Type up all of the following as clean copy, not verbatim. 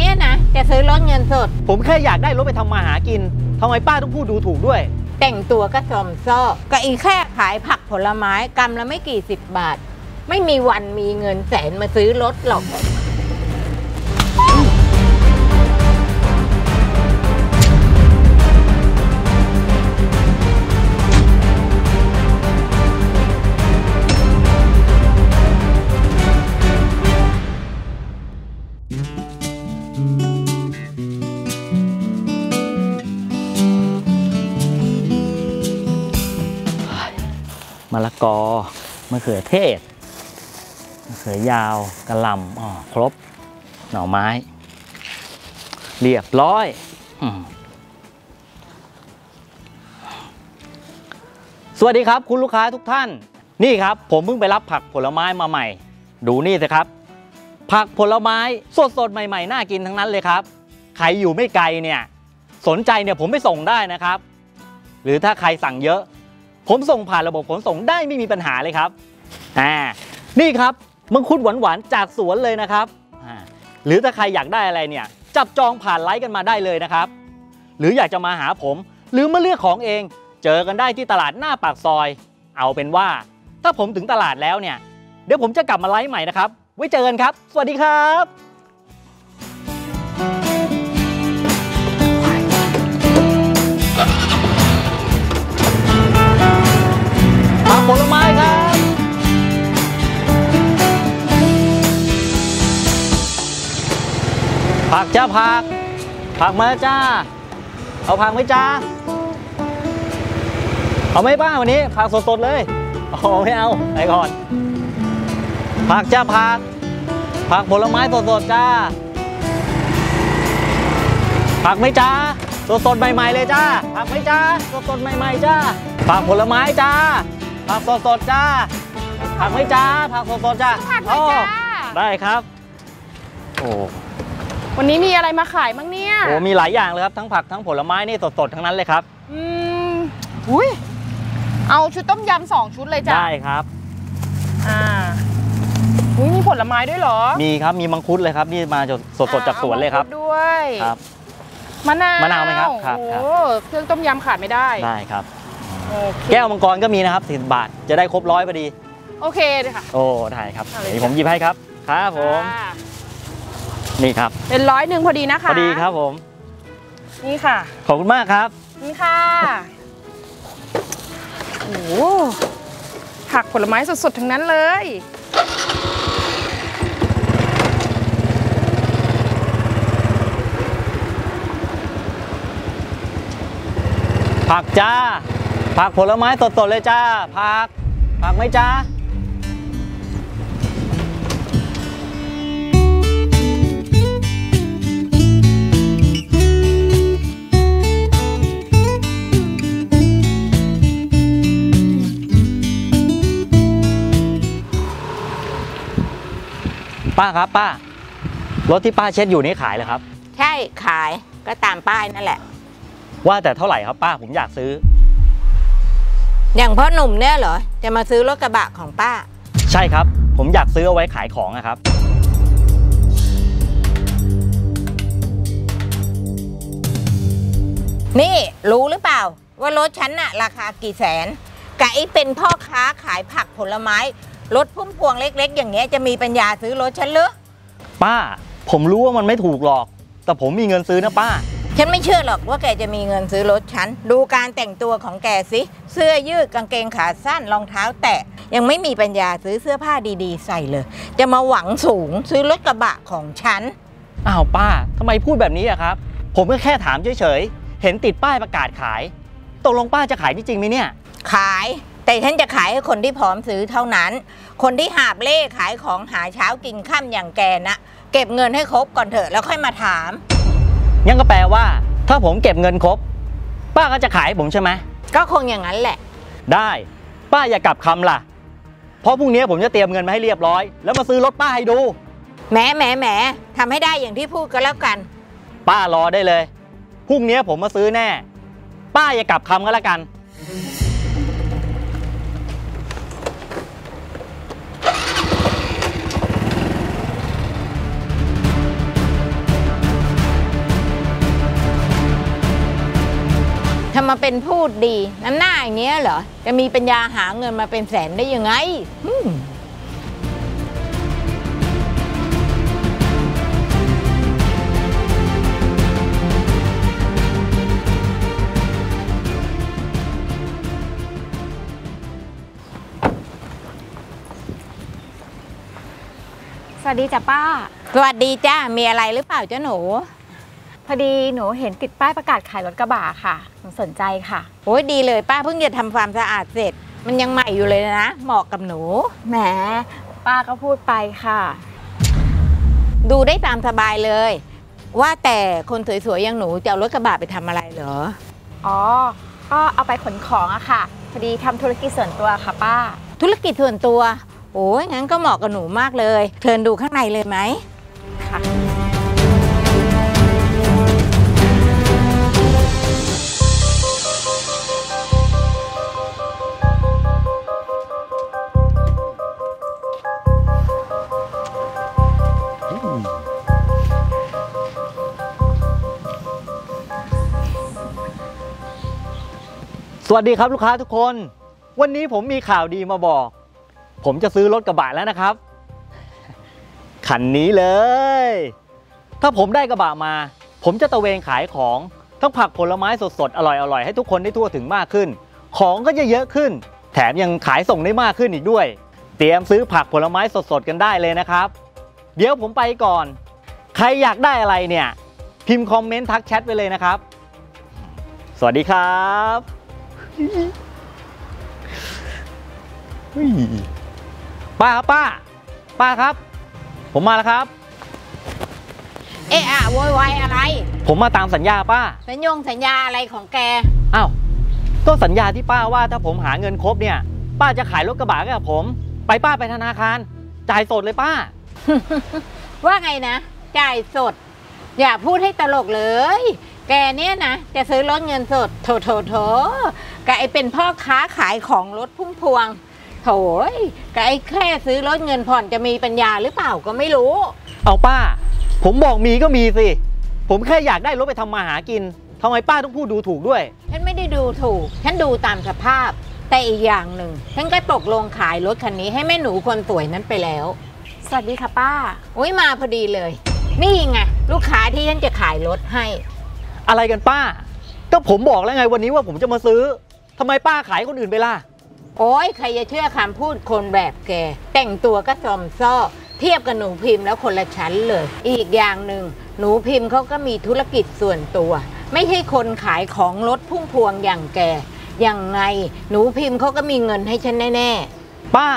เนี่ยนะจะซื้อรถเงินสดผมแค่อยากได้รถไปทำมาหากินทำไมป้าต้องพูดดูถูกด้วยแต่งตัวก็ซอมซ่อก็อีแค่ขายผักผลไม้กำละไม่กี่สิบบาทไม่มีวันมีเงินแสนมาซื้อรถหรอกมะละกอมะเขือเทศมะเขือยาวกระหล่ำครบหน่อไม้เรียบร้อยสวัสดีครับคุณลูกค้าทุกท่านนี่ครับผมเพิ่งไปรับผักผลไม้มาใหม่ดูนี่สิครับผักผลไม้สดใหม่ๆน่ากินทั้งนั้นเลยครับใครอยู่ไม่ไกลเนี่ยสนใจเนี่ยผมไปส่งได้นะครับหรือถ้าใครสั่งเยอะผมส่งผ่านระบบขนส่งได้ไม่มีปัญหาเลยครับนี่ครับมังคุดหวานๆจากสวนเลยนะครับหรือถ้าใครอยากได้อะไรเนี่ยจับจองผ่านไลน์กันมาได้เลยนะครับหรืออยากจะมาหาผมหรือมาเลือกของเองเจอกันได้ที่ตลาดหน้าปากซอยเอาเป็นว่าถ้าผมถึงตลาดแล้วเนี่ยเดี๋ยวผมจะกลับมาไลฟ์ใหม่นะครับไว้เจอกันครับสวัสดีครับผลไม้ครับผักจ้าผักมาจ้าเอาผักไหมจ้าเอาไหมป้าวันนี้ผักสดๆเลยเอาไม่เอาไปก่อนผักจ้าผักผลไม้สดๆจ้าผักไหมจ้าสดๆใหม่ๆเลยจ้าผักไหมจ้าสดๆใหม่ๆจ้าผักผลไม้จ้าผักสดๆจ้าผักไหมจ้าผักสดๆจ้าผักไหมจ้าได้ครับโอ้วันนี้มีอะไรมาขายบ้างเนี่ยโอ้มีหลายอย่างเลยครับทั้งผักทั้งผลไม้นี่สดๆทั้งนั้นเลยครับอุ้ยเอาชุดต้มยำ2ชุดเลยจ้าได้ครับอุ้ยมีผลไม้ด้วยเหรอมีครับมีมังคุดเลยครับนี่มาสดๆจากสวนเลยครับด้วยครับมะนาวไหมครับครับโอ้เครื่องต้มยำขาดไม่ได้ได้ครับแก้วมังกรก็มีนะครับ40 บาทจะได้ครบ100พอดีโอเคเลยค่ะโอ้ได้ครับนี่ผมหยิบให้ครับครับผมนี่ครับเป็น100พอดีนะคะพอดีครับผมนี่ค่ะขอบคุณมากครับนี่ค่ะโอ้ผักผลไม้สดๆทั้งนั้นเลยผักจ้าผักผลไม้สดๆเลยจ้าผักไหมจ้าป้าครับป้ารถที่ป้าเช็ดอยู่นี่ขายเหรอครับใช่ขายก็ตามป้ายนั่นแหละว่าแต่เท่าไหร่ครับป้าผมอยากซื้ออย่างพ่อหนุ่มเนี่ยเหรอจะมาซื้อรถกระบะของป้าใช่ครับผมอยากซื้อเอาไว้ขายของนะครับนี่รู้หรือเปล่าว่ารถฉันน่ะราคากี่แสนไก่เป็นพ่อค้าขายผักผลไม้รถพุ่มพวงเล็กๆอย่างเงี้ยจะมีปัญญาซื้อรถฉันหรือป้าผมรู้ว่ามันไม่ถูกหรอกแต่ผมมีเงินซื้อนะป้าฉันไม่เชื่อหรอกว่าแกจะมีเงินซื้อรถฉันดูการแต่งตัวของแกสิเสื้อยืดกางเกงขาสั้นรองเท้าแตะยังไม่มีปัญญาซื้อเสื้อผ้าดีๆใส่เลยจะมาหวังสูงซื้อรถกระบะของฉันอ้าวป้าทำไมพูดแบบนี้อะครับผมก็แค่ถามเฉยๆเห็นติดป้ายประกาศขายตกลงป้าจะขายจริงไหมเนี่ยขายแต่ฉันจะขายให้คนที่พร้อมซื้อเท่านั้นคนที่หาบเล่ขายของหาเช้ากินค่ำอย่างแกนะเก็บเงินให้ครบก่อนเถอะแล้วค่อยมาถามยังก็แปลว่าถ้าผมเก็บเงินครบป้าก็จะขายผมใช่ไหมก็คงอย่างนั้นแหละได้ป้าอย่ากลับคำล่ะเพราะพรุ่งนี้ผมจะเตรียมเงินมาให้เรียบร้อยแล้วมาซื้อรถป้าให้ดูแหมทำให้ได้อย่างที่พูดก็แล้วกันป้ารอได้เลยพรุ่งนี้ผมมาซื้อแน่ป้าอย่ากลับคำก็แล้วกัน ทำมาเป็นพูดดีน้ำหน้าอย่างเงี้ยเหรอจะมีปัญญาหาเงินมาเป็นแสนได้ยังไงสวัสดีจ้ะป้าสวัสดีจ้ามีอะไรหรือเปล่าเจ้าหนูพอดีหนูเห็นติดป้ายประกาศขายรถกระบะค่ะหนูสนใจค่ะโอ้ยดีเลยป้าเพิ่งจะทำความสะอาดเสร็จมันยังใหม่อยู่เลยนะเหมาะกับหนูแหมป้าก็พูดไปค่ะดูได้ตามสบายเลยว่าแต่คนสวยๆอย่างหนูจะเอารถกระบะไปทำอะไรเหรออ๋อก็เอาไปขนของอะค่ะพอดีทำธุรกิจส่วนตัวค่ะป้าธุรกิจส่วนตัวโอ้ยงั้นก็เหมาะกับหนูมากเลยเชิญดูข้างในเลยไหมค่ะสวัสดีครับลูกค้าทุกคนวันนี้ผมมีข่าวดีมาบอกผมจะซื้อรถกระบะแล้วนะครับคันนี้เลยถ้าผมได้กระบะมาผมจะตะเวนขายของทั้งผักผลไม้สดๆอร่อยๆให้ทุกคนได้ทั่วถึงมากขึ้นของก็จะเยอะขึ้นแถมยังขายส่งได้มากขึ้นอีกด้วยเตรียมซื้อผักผลไม้สดๆกันได้เลยนะครับเดี๋ยวผมไปก่อนใครอยากได้อะไรเนี่ยพิมพ์คอมเมนต์ทักแชทไปเลยนะครับสวัสดีครับป้าครับป้าครับผมมาแล้วครับเอ๊ะโวยวายอะไรผมมาตามสัญญาป้าสัญญาอะไรของแกอ้าวก็สัญญาที่ป้าว่าถ้าผมหาเงินครบเนี่ยป้าจะขายรถกระบะกับผมไปป้าไปธนาคารจ่ายสดเลยป้า ว่าไงนะจ่ายสดอย่าพูดให้ตลกเลยแกเนี่ยนะจะซื้อรถเงินสดโถกับไอ้เป็นพ่อค้าขายของรถพุ่มพวงโถยกับไอ้แค่ซื้อรถเงินผ่อนจะมีปัญญาหรือเปล่าก็ไม่รู้เอาป้าผมบอกมีก็มีสิผมแค่อยากได้รถไปทำมาหากินทำไมป้าต้องพูดดูถูกด้วยฉันไม่ได้ดูถูกฉันดูตามสภาพแต่อีกอย่างหนึ่งฉันก็ตกลงขายรถคันนี้ให้แม่หนูคนสวยนั้นไปแล้วสวัสดีค่ะป้าโอ้ยมาพอดีเลยนี่ไงลูกค้าที่ฉันจะขายรถให้อะไรกันป้าก็ผมบอกแล้วไงวันนี้ว่าผมจะมาซื้อทำไมป้าขายคนอื่นไปล่ะโอ้ยใครจะเชื่อคำพูดคนแบบแกแต่งตัวก็ซอมซ้อเทียบกับหนูพิมพ์แล้วคนละชั้นเลยอีกอย่างหนึ่งหนูพิมพ์เขาก็มีธุรกิจส่วนตัวไม่ใช่คนขายของรถพุ่มพวงอย่างแกยังไงหนูพิมพ์เขาก็มีเงินให้ฉันแน่ๆป้า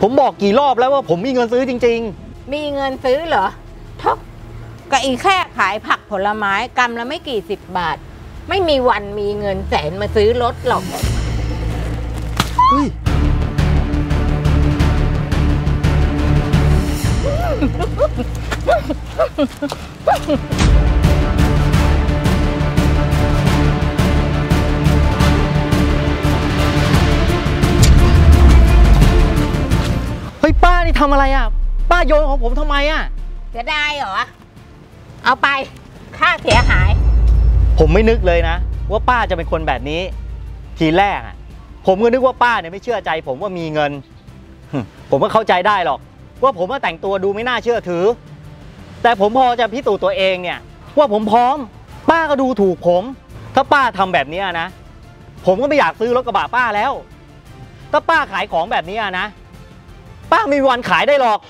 ผมบอกกี่รอบแล้วว่าผมมีเงินซื้อจริงๆมีเงินซื้อเหรอท็อปก็อีแค่ขายผักผลไม้กำละไม่กี่สิบบาทไม่มีวันมีเงินแสนมาซื้อรถหรอกเฮ้ยป้านี่ทำอะไรอ่ะป้าโยนของผมทำไมอ่ะเสียดายเหรอเอาไปค่าเสียหายผมไม่นึกเลยนะว่าป้าจะเป็นคนแบบนี้ทีแรกอ่ะผมก็นึกว่าป้าเนี่ยไม่เชื่อใจผมว่ามีเงินผมก็เข้าใจได้หรอกว่าผมแต่งตัวดูไม่น่าเชื่อถือแต่ผมพอจะพิสูจน์ตัวเองเนี่ยว่าผมพร้อมป้าก็ดูถูกผมถ้าป้าทำแบบนี้นะผมก็ไม่อยากซื้อรถกระบะป้าแล้วถ้าป้าขายของแบบนี้นะป้าไม่มีวันขายได้หรอก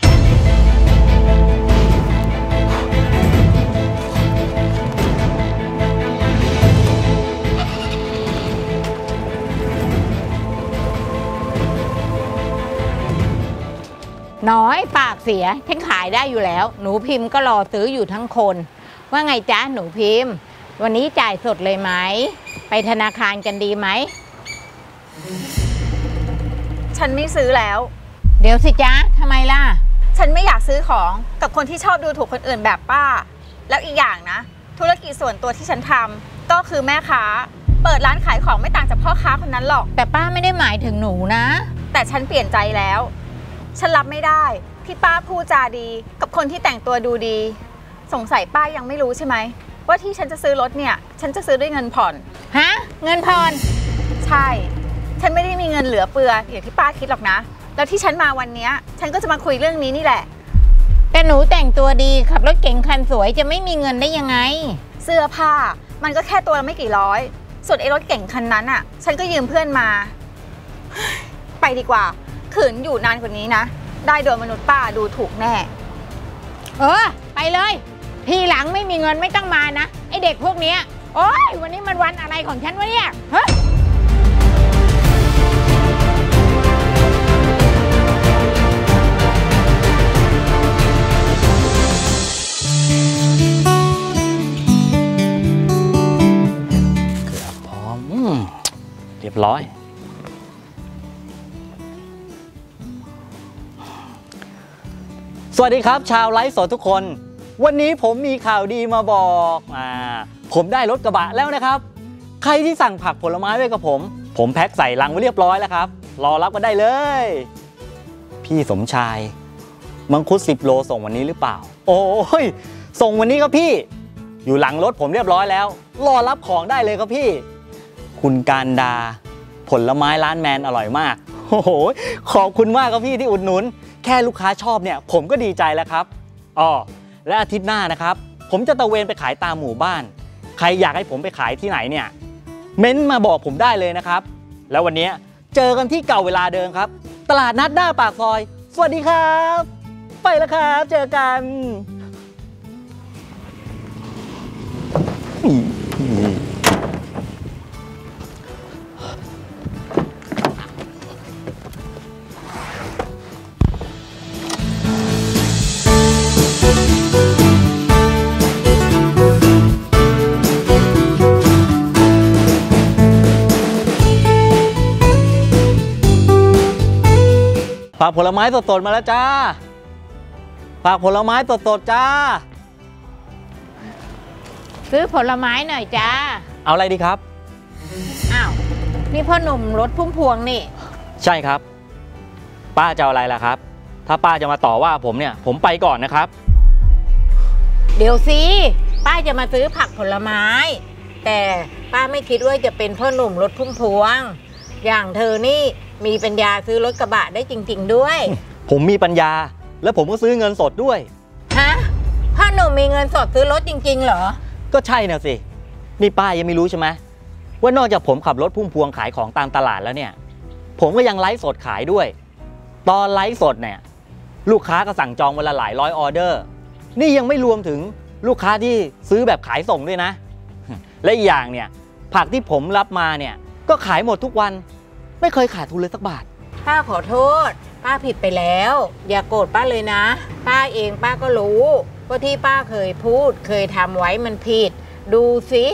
น้อยปากเสียฉันขายได้อยู่แล้วหนูพิมพ์ก็รอซื้ออยู่ทั้งคนว่าไงจ๊ะหนูพิมพ์วันนี้จ่ายสดเลยไหมไปธนาคารกันดีไหมฉันไม่ซื้อแล้วเดี๋ยวสิจ๊ะทำไมล่ะฉันไม่อยากซื้อของกับคนที่ชอบดูถูกคนอื่นแบบป้าแล้วอีกอย่างนะธุรกิจส่วนตัวที่ฉันทำก็คือแม่ค้าเปิดร้านขายของไม่ต่างจากพ่อค้าคนนั้นหรอกแต่ป้าไม่ได้หมายถึงหนูนะแต่ฉันเปลี่ยนใจแล้วฉันรับไม่ได้ที่ป้าพูดจาดีกับคนที่แต่งตัวดูดีสงสัยป้ายังไม่รู้ใช่ไหมว่าที่ฉันจะซื้อรถเนี่ยฉันจะซื้อด้วยเงินผ่อนฮะ เงินพรใช่ฉันไม่ได้มีเงินเหลือเปลืออย่างที่ป้าคิดหรอกนะแล้วที่ฉันมาวันนี้ฉันก็จะมาคุยเรื่องนี้นี่แหละแต่หนูแต่งตัวดีขับรถเก๋งคันสวยจะไม่มีเงินได้ยังไงเสื้อผ้ามันก็แค่ตัวละไม่กี่ร้อยส่วนไอ้รถเก๋งคันนั้นอ่ะฉันก็ยืมเพื่อนมาไปดีกว่าขืนอยู่นานกว่านี้นะได้โดนมนุษย์ป้าดูถูกแน่ไปเลยทีหลังไม่มีเงินไม่ต้องมานะไอเด็กพวกนี้โอ๊ยวันนี้มันวันอะไรของฉันวะเนี่ยเฮ้ยเรียบร้อยสวัสดีครับชาวไลฟ์สดทุกคนวันนี้ผมมีข่าวดีมาบอกผมได้รถกระบะแล้วนะครับใครที่สั่งผักผลไม้ไว้กับผมแพ็คใส่ลังไว้เรียบร้อยแล้วครับรอรับกันได้เลยพี่สมชายมังคุด10โลส่งวันนี้หรือเปล่าโอ้ยส่งวันนี้ครับพี่อยู่หลังรถผมเรียบร้อยแล้วรอรับของได้เลยครับพี่คุณการดาผลไม้ร้านแมนอร่อยมากโอ้โหขอบคุณมากครับพี่ที่อุดหนุนแค่ลูกค้าชอบเนี่ยผมก็ดีใจแล้วครับและอาทิตย์หน้านะครับผมจะตะเวนไปขายตามหมู่บ้านใครอยากให้ผมไปขายที่ไหนเนี่ยเม้นมาบอกผมได้เลยนะครับแล้ววันนี้เจอกันที่เก่าเวลาเดิมครับตลาดนัดหน้าปากซอยสวัสดีครับไปแล้วครับเจอกันผักผลไม้สดๆมาแล้วจ้าผักผลไม้สดๆจ้าซื้อผลไม้หน่อยจ้าเอาอะไรดีครับอ้าวนี่พ่อหนุ่มรถพุ่มพวงนี่ใช่ครับป้าจะเอาอะไรล่ะครับถ้าป้าจะมาต่อว่าผมเนี่ยผมไปก่อนนะครับเดี๋ยวสิป้าจะมาซื้อผักผลไม้แต่ป้าไม่คิดว่าจะเป็นพ่อหนุ่มรถพุ่มพวงอย่างเธอนี่มีปัญญาซื้อรถกระบะได้จริงๆด้วยผมมีปัญญาแล้วผมก็ซื้อเงินสดด้วยฮะพ่อหนุ่มมีเงินสดซื้อรถจริงๆเหรอก็ใช่น่ะสินี่ป้ายังไม่รู้ใช่ไหมว่านอกจากผมขับรถพุ่มพวงขายของตามตลาดแล้วเนี่ยผมก็ยังไลฟ์สดขายด้วยตอนไลฟ์สดเนี่ยลูกค้าก็สั่งจองวันละหลายร้อยออเดอร์นี่ยังไม่รวมถึงลูกค้าที่ซื้อแบบขายส่งด้วยนะและอีกอย่างเนี่ยผักที่ผมรับมาเนี่ยก็ขายหมดทุกวันไม่เคยขาดทุนเลยสักบาทป้าขอโทษป้าผิดไปแล้วอย่าโกรธป้าเลยนะป้าเองป้าก็รู้ว่าที่ป้าเคยพูดเคยทำไว้มันผิดดูสิ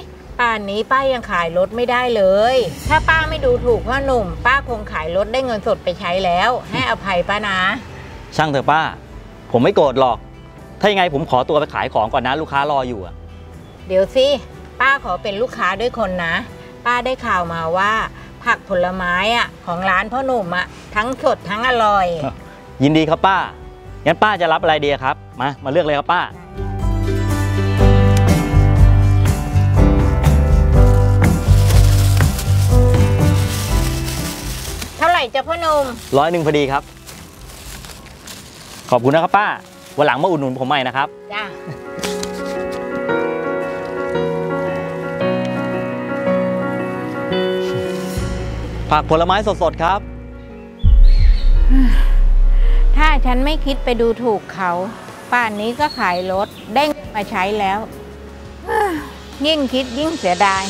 ป่านนี้ป้ายังขายรถไม่ได้เลยถ้าป้าไม่ดูถูกพ่อหนุ่มป้าคงขายรถได้เงินสดไปใช้แล้วให้อภัยป้านะช่างเถอะป้าผมไม่โกรธหรอกถ้ายังไงผมขอตัวไปขายของก่อนนะลูกค้ารออยู่อะเดี๋ยวสิป้าขอเป็นลูกค้าด้วยคนนะป้าได้ข่าวมาว่าผักผลไม้อะของร้านพ่อหนุ่มอะทั้งสดทั้งอร่อยยินดีครับป้างั้นป้าจะรับอะไรดีครับมาเลือกเลยครับป้าเท่าไหร่จ้ะพ่อหนุ่ม100พอดีครับขอบคุณนะครับป้าวันหลังมาอุดหนุนผมใหม่นะครับจ้าผักผลไม้สดๆครับถ้าฉันไม่คิดไปดูถูกเขาป่านนี้ก็ขายรถได้มาใช้แล้วยิ่งคิดยิ่งเสียดาย